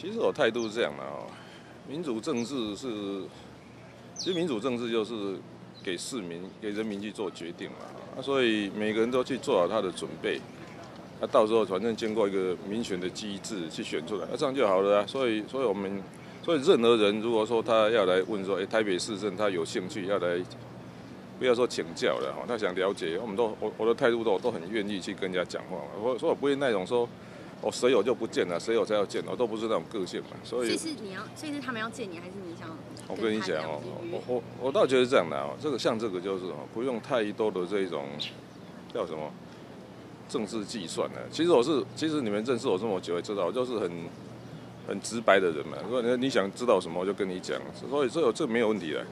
其实我态度是这样的啊，民主政治是，其实民主政治就是给市民、给人民去做决定嘛。那所以每个人都去做好他的准备，那到时候反正经过一个民选的机制去选出来，那这样就好了啊。所以我们，所以任何人如果说他要来问说，台北市政他有兴趣要来，不要说请教了哈，他想了解，我的态度都很愿意去跟人家讲话，所以我不会那种说。 哦，谁有就不见了，谁有才要见，我都不是那种个性嘛，所以是他们要见你，还是你想？我跟你讲哦，我倒觉得这样的哦，这个就是哦，不用太多的这种叫什么政治计算了。其实你们认识我这么久也知道，我就是很直白的人嘛。如果你想知道什么，我就跟你讲，所以这没有问题的。